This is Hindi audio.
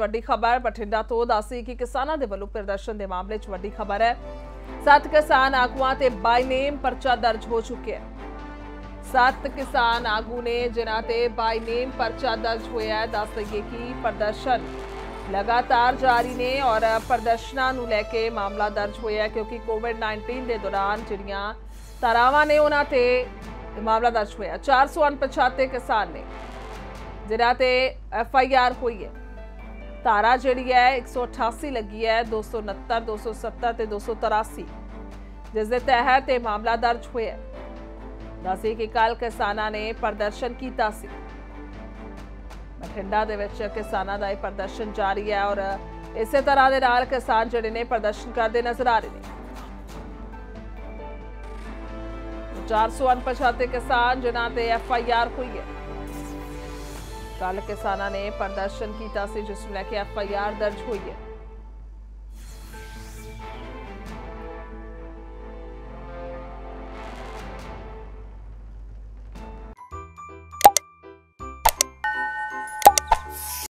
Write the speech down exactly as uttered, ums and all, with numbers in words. ਵੱਡੀ ਖਬਰ ਬਠਿੰਡਾ ਤੋਂ ਦੱਸੀ ਕਿ ਕਿਸਾਨਾਂ ਦੇ ਵੱਲੋਂ ਪ੍ਰਦਰਸ਼ਨ ਦੇ ਮਾਮਲੇ 'ਚ ਵੱਡੀ ਖਬਰ ਹੈ। ਸੱਤ ਕਿਸਾਨ ਆਗੂਆਂ ਤੇ ਬਾਈ ਨੇਮ ਪਰਚਾ ਦਰਜ ਹੋ ਚੁੱਕਿਆ ਹੈ। ਸੱਤ ਕਿਸਾਨ ਆਗੂ ਨੇ ਜਿਨ੍ਹਾਂ ਤੇ ਬਾਈ ਨੇਮ ਪਰਚਾ ਦਰਜ ਹੋਇਆ ਹੈ। ਦੱਸ ਦਈਏ ਕਿ ਪ੍ਰਦਰਸ਼ਨ लगातार जारी ने और प्रदर्शनों को लेके मामला दर्ज होया क्योंकि कोविड नाइनटीन के दौरान जिहड़ियां तारावां ने उन्हां ते मामला दर्ज होया। चार सौ अनपछाते किसान ने जिन्हां ते एफ आई आर हुई है। धारा जिहड़ी है एक सौ अठासी लगी है, दो सौ उनहत्तर, दो सौ सत्तर ते दो सौ तिरासी जिस दे तहत मामला दर्ज होया। दस्सिए कि कल किसानां ने प्रदर्शन कीता सी। बठिंडा किसानों का यह प्रदर्शन जारी है और इस तरह के नाल किसान जिहड़े ने प्रदर्शन करते नजर आ रहे हैं। चार सौ अनपछाते किसान जिन्हां ते एफ आई आर हुई है। कल किसानों ने प्रदर्शन किया जिस लैके एफ आई आर दर्ज हुई है।